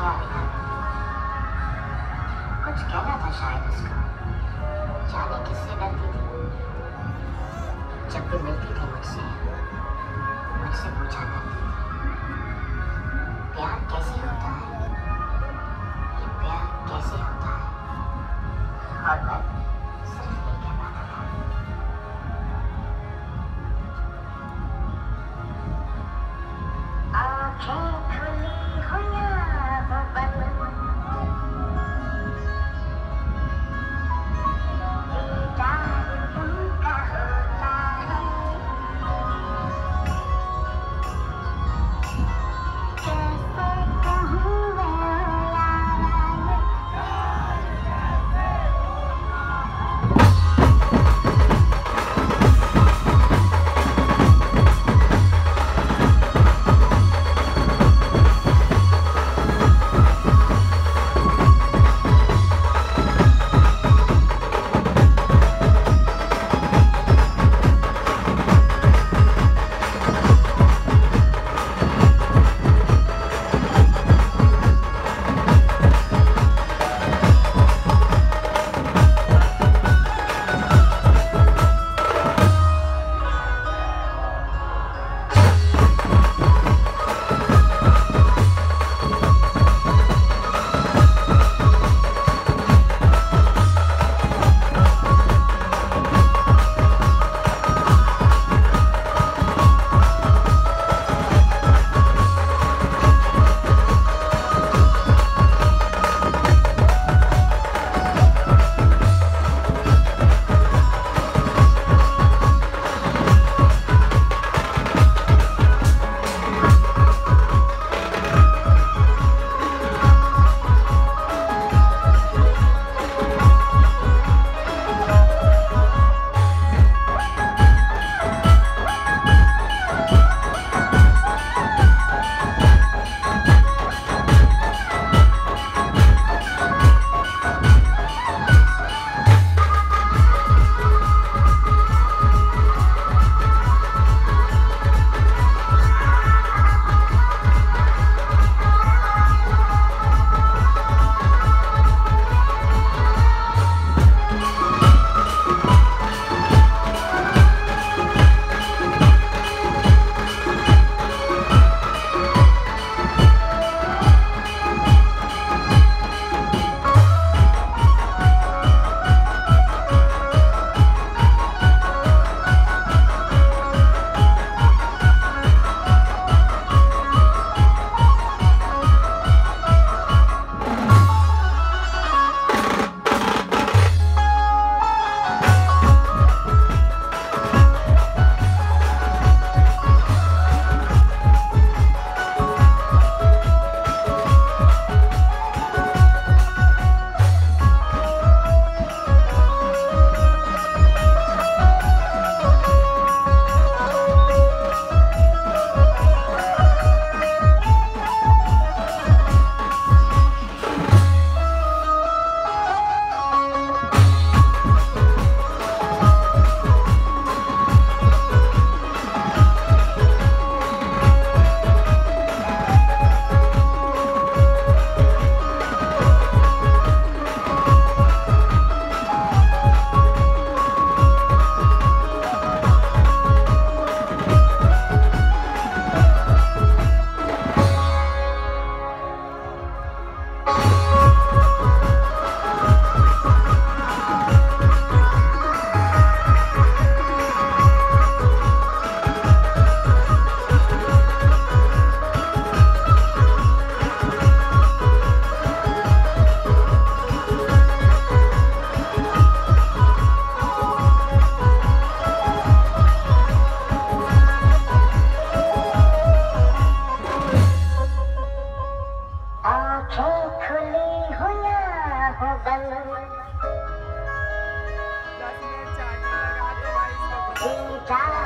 है। कुछ कहना था शायद उसको, जाने किससे डरती थी। जब भी मिलती थी मुझसे पूछा करती थी, प्यार कैसे होता है, ये प्यार कैसे होता है। और मैं सिर्फ ये कह पाता था। Bye.